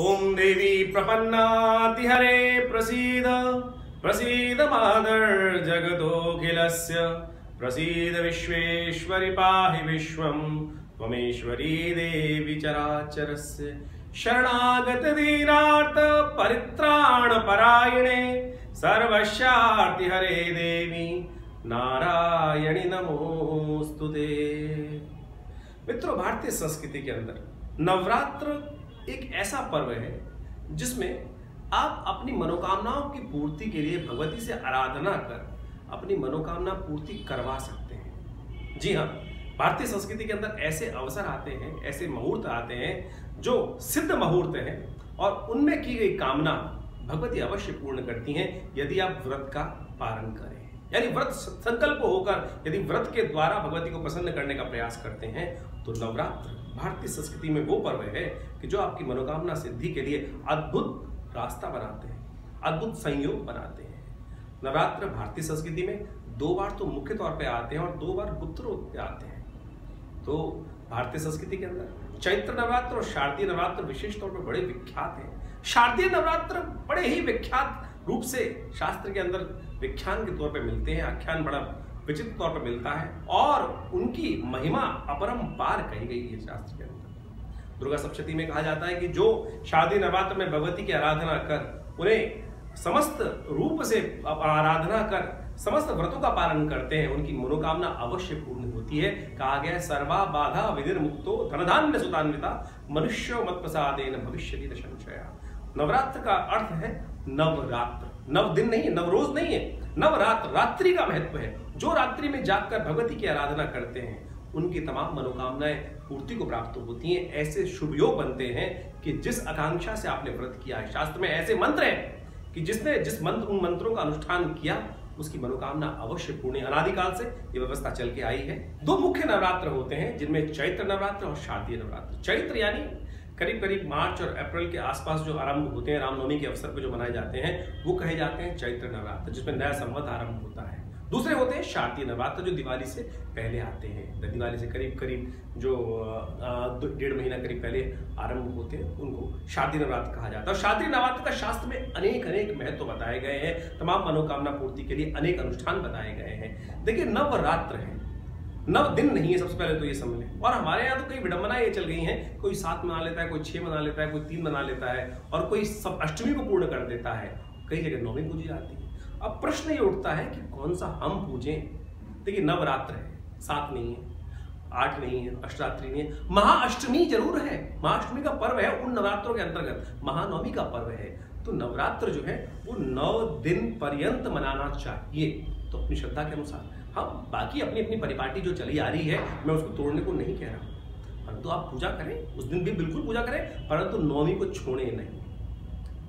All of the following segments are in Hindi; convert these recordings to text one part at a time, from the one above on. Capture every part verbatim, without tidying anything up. ओम देवी प्रपन्नाति हरे प्रसीद प्रसीद मादर जगदोखिलस्य प्रसीद विश्वेश्वरि पाहि विश्वं त्वमेश्वरी देवी चराचरस्य शरणागत दीनार्थ परित्राण परायणे सर्वस्यार्ति हरे देवी नारायणी नमोस्तुते। मित्रों, भारतीय संस्कृति के अंदर नवरात्र एक ऐसा पर्व है जिसमें आप अपनी मनोकामनाओं की पूर्ति के लिए भगवती से आराधना कर अपनी मनोकामना पूर्ति करवा सकते हैं। जी हाँ, भारतीय संस्कृति के अंदर ऐसे अवसर आते हैं, ऐसे मुहूर्त आते हैं जो सिद्ध मुहूर्त हैं और उनमें की गई कामना भगवती अवश्य पूर्ण करती हैं यदि आप व्रत का पालन करें। यानी व्रत संकल्प होकर यदि व्रत के द्वारा भगवती को प्रसन्न करने का प्रयास करते हैं तो नवरात्र भारतीय संस्कृति में वो पर्व है कि जो आपकी मनोकामना सिद्धि के लिए अद्भुत रास्ता बनाते हैं, अद्भुत संयोग बनाते हैं। नवरात्र भारतीय संस्कृति में दो बार तो मुख्य तौर पर आते हैं और दो बार गुप्त रूप में आते हैं। तो भारतीय संस्कृति के अंदर चैत्र नवरात्र और शारदीय नवरात्र विशेष तौर पर बड़े विख्यात हैं। शारदीय नवरात्र बड़े ही विख्यात रूप से शास्त्र के अंदर विख्यान के तौर पे मिलते हैं। आख्यान बड़ा विचित्र तौर पे मिलता है और उनकी महिमा अपरंपार कही गई है शास्त्र के अंदर। दुर्गा सप्तशती में कहा जाता है कि जो शारदीय नवरात्र में भगवती की आराधना कर, उन्हें समस्त रूप से आराधना कर समस्त व्रतों का पालन करते हैं, उनकी मनोकामना अवश्य पूर्ण होती है। कहा गया है सर्वा बाधा विनिर्मुक्तो धनधान्य सुतान्विता मनुष्यो मत्प्रसादेन भविष्यति न संशया। नवरात्र का अर्थ है नवरात्र, नव दिन नहीं है, नवरोज नहीं है, नवरात्र रात्रि का महत्व है। जो रात्रि में जागकर भगवती की आराधना करते हैं उनकी तमाम मनोकामनाएं पूर्ति को प्राप्त होती हैं। ऐसे शुभ योग बनते हैं कि जिस आकांक्षा से आपने व्रत किया है, शास्त्र में ऐसे मंत्र हैं कि जिसने जिस मंत्र उन मंत्रों का अनुष्ठान किया उसकी मनोकामना अवश्य पूर्ण। अनादिकाल से ये व्यवस्था चल के आई है। दो मुख्य नवरात्र होते हैं जिनमें चैत्र नवरात्र और शारदीय नवरात्र। चैत्र यानी करीब करीब मार्च और अप्रैल के आसपास जो आरंभ होते हैं, रामनवमी के अवसर पर जो मनाए जाते हैं वो कहे जाते हैं चैत्र नवरात्र, जिसमें नया संवत आरंभ होता है। दूसरे होते हैं शारदीय नवरात्र जो दिवाली से पहले आते हैं, दिवाली से करीब करीब जो डेढ़ महीना करीब पहले आरंभ होते हैं, उनको शारदीय नवरात्र कहा जाता है। और शारदीय नवरात्र का शास्त्र में अनेक अनेक महत्व बताए गए हैं, तमाम मनोकामना पूर्ति के लिए अनेक अनुष्ठान बताए गए हैं। देखिए, नवरात्र है, नव दिन नहीं है, सबसे पहले तो ये समझ लें। और हमारे यहाँ तो कई विडंबनाएं ये चल गई हैं, कोई सात मना लेता है, कोई छः मना लेता है, कोई तीन मना लेता है और कोई सब अष्टमी को पूर्ण कर देता है, कई जगह नौवीं पूजी जाती है। अब प्रश्न ये उठता है कि कौन सा हम पूजें? देखिए, नवरात्र है, सात नहीं है, आठ नहीं है, अष्टरात्रि नहीं है, महाअष्टमी जरूर है, महाअष्टमी का पर्व है उन नवरात्रों के अंतर्गत, महानवमी का पर्व है। तो नवरात्र जो है वो नौ दिन पर्यंत मनाना चाहिए। तो अपनी श्रद्धा के अनुसार हम, बाकी अपनी अपनी परिपाटी जो चली आ रही है मैं उसको तोड़ने को नहीं कह रहा हूँ, परंतु आप पूजा करें, उस दिन भी बिल्कुल पूजा करें, परंतु नौवीं को छोड़ें नहीं।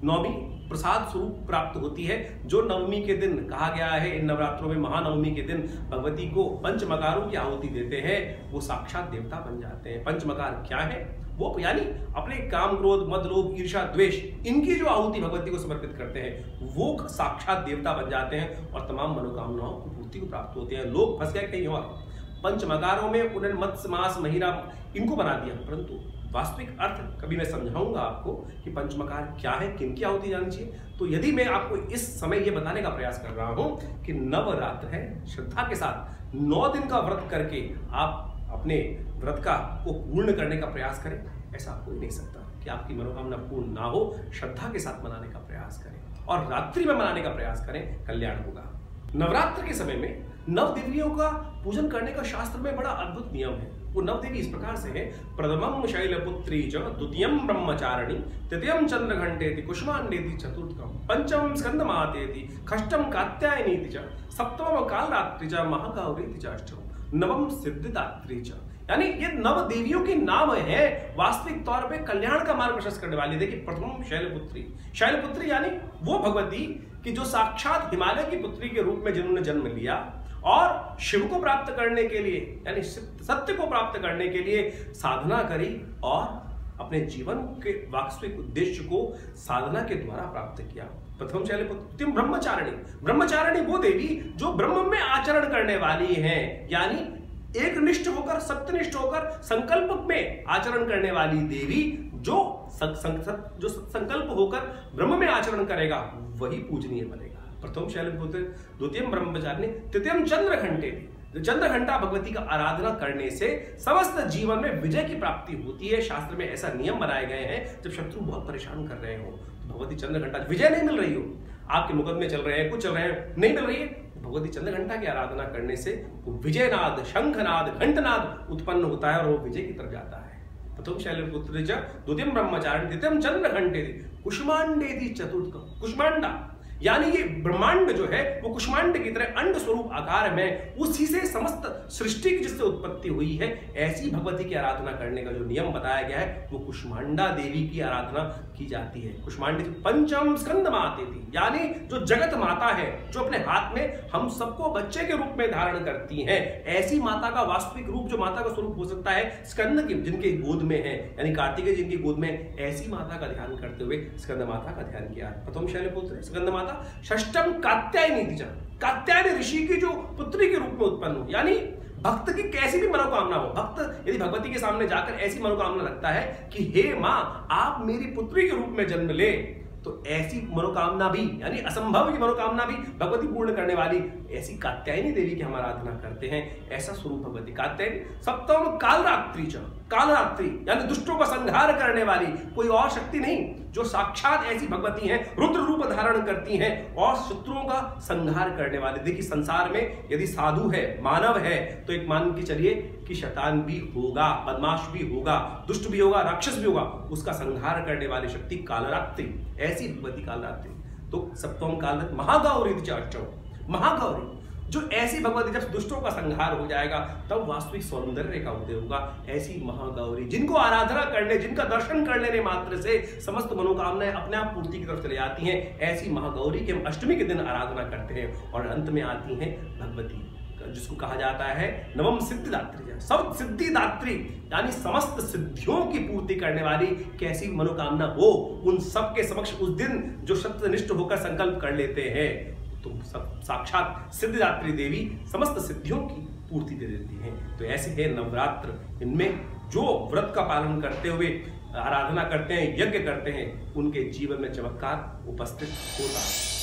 नौवीं प्रसाद स्वरूप प्राप्त होती है। जो नवमी के दिन कहा गया है इन नवरात्रों में, महानवमी के दिन भगवती को पंचमकारों की आहुति देते हैं, वो साक्षात देवता बन जाते हैं। पंचमकार क्या है? वो यानी अपने काम, क्रोध, मद, लोभ, ईर्षा, द्वेष, इनकी जो आहुति भगवती को समर्पित करते हैं वो साक्षात देवता बन जाते हैं और तमाम मनोकामनाओं की पूर्ति को प्राप्त होते हैं। लोग फंस गए कहीं और, पंचमकारों में उन्होंने मत्स्य, मांस, महिरा इनको बना दिया, परंतु वास्तविक अर्थ कभी मैं समझाऊंगा आपको कि पंचमकार क्या है, किनकी आहुति जानी चाहिए। तो यदि मैं आपको इस समय ये बताने का प्रयास कर रहा हूं कि नवरात्र है, श्रद्धा के साथ नौ दिन का व्रत करके आप अपने व्रत का को पूर्ण करने का प्रयास करें, ऐसा कोई नहीं सकता कि आपकी मनोकामना पूर्ण ना हो। श्रद्धा के साथ मनाने का प्रयास करें और रात्रि में मनाने का प्रयास करें, कल्याण होगा। नवरात्र के समय में नवदेवियों का पूजन करने का शास्त्र में बड़ा अद्भुत नियम है। वो नवदेवी इस प्रकार से है, प्रथमम शैलपुत्री च द्वितीयम ब्रह्मचारिणी तृतीयम चंद्रघंटेति कुष्मांडेति चतुर्थम पंचम स्कंदमातेति खष्टम कात्यायनीति च सप्तम कालरात्रि च महागौरीति च अष्टम नवम सिद्धिदात्री च। यानी ये नव देवियों के नाम है, वास्तविक तौर पे कल्याण का मार्ग प्रशस्त करने वाली। देखिए, प्रथम शैलपुत्री, शैलपुत्री यानी वो भगवती कि जो साक्षात हिमालय की पुत्री के रूप में जिन्होंने जन्म लिया और शिव को प्राप्त करने के लिए, यानी सत्य को प्राप्त करने के लिए साधना करी और अपने जीवन के वास्तविक उद्देश्य को साधना के द्वारा प्राप्त किया। प्रथम शैलपुत्री ब्रह्मचारिणी, ब्रह्मचारिणी वो देवी जो ब्रह्म में आचरण करने वाली हैं, यानी एकनिष्ठ होकर सत्यनिष्ठ होकर संकल्प में आचरण करने वाली देवी जो सक, सक, जो संकल्प होकर ब्रह्म में आचरण करेगा वही पूजनीय बनेगा। प्रथम शैलपुत्र द्वितीयम ब्रह्मचारिणी तृतीयम चंद्र घंटे चंद्र घंटा भगवती का आराधना करने से समस्त जीवन में विजय की प्राप्ति होती है। शास्त्र में ऐसा नियम बनाए गए हैं जब शत्रु बहुत परेशान कर रहे हो तो भगवती चंद्र घंटा, विजय नहीं मिल रही हो, आपके मुकदमे चल रहे हैं, कुछ चल रहे हैं, नहीं मिल रही है, भगवती चंद्र घंटा की आराधना करने से वो विजयनाद शंखनाद घंटनाद उत्पन्न होता है और वो विजय की तरफ जाता है। प्रथम शैलपुत्र द्वितीयम ब्रह्मचारिणी तृतीयम चंद्र घंटे कुष्मांडेति चतुर्थ कुष्मांडा यानी ये ब्रह्मांड जो है वो कुष्मांड की तरह अंड स्वरूप आकार में उसी से समस्त सृष्टि की जिससे उत्पत्ति हुई है ऐसी भगवती की आराधना करने का जो नियम बताया गया है वो कुष्मांडा देवी की आराधना की जाती है। कुष्मांड पंचम स्कंद माते थी यानी जो जगत माता है जो अपने हाथ में हम सबको बच्चे के रूप में धारण करती है ऐसी माता का वास्तविक रूप जो माता का स्वरूप हो सकता है स्कंद की जिनके गोद में है यानी कार्तिकेय जिनकी गोद में ऐसी माता का ध्यान करते हुए स्कंद माता का ध्यान किया। प्रथम शैलपुत्र स्कंद माता षष्ठम कात्यायनी कात्यायनी ऋषि की जो पुत्री के रूप में उत्पन्न हो यानी भक्त की कैसी भी मनोकामना हो भक्त यदि भगवती के सामने जाकर ऐसी मनोकामना रखता है कि हे मां आप मेरी पुत्री के रूप में जन्म ले तो ऐसी मनोकामना भी यानी असंभव की मनोकामना भी भगवती पूर्ण करने वाली ऐसी कात्यायनी देवी की हम आराधना करते हैं। ऐसा स्वरूप भगवती कात्यायनी। सप्तम कालरात्रि च कालरात्रि यानी दुष्टों का संहार करने वाली कोई और शक्ति नहीं जो साक्षात ऐसी भगवती हैं रुद्र रूप धारण करती हैं और शत्रुओं का संहार करने वाली। देखिए संसार में यदि साधु है मानव है तो एक मान के चलिए कि शैतान भी होगा बदमाश भी होगा दुष्ट भी होगा राक्षस भी होगा उसका संहार करने वाली शक्ति कालरात्रि ऐसी भगवती कालरात्रि। तो सप्तम कालरात महागौरी महागौरी जो ऐसी भगवती जब दुष्टों का संहार हो जाएगा तब वास्तविक सौंदर्य का उदय होगा। ऐसी महागौरी जिनको आराधना करने जिनका दर्शन कर लेने मात्र से समस्त मनोकामनाएं अपने आप पूर्ति की तरफ चले जाती हैं ऐसी महागौरी की हम अष्टमी के दिन आराधना करते हैं और अंत में आती हैं भगवती जिसको कहा जाता है नवम सिद्धिदात्री सब सिद्धिदात्री यानी समस्त सिद्धियों की पूर्ति करने वाली कैसी मनोकामना हो उन सबके समक्ष उस दिन जो सत्यनिष्ठ होकर संकल्प कर लेते हैं तो सब साक्षात सिद्धिदात्री देवी समस्त सिद्धियों की पूर्ति दे देती है। तो ऐसे है नवरात्र, इनमें जो व्रत का पालन करते हुए आराधना करते हैं यज्ञ करते हैं उनके जीवन में चमत्कार उपस्थित होता है।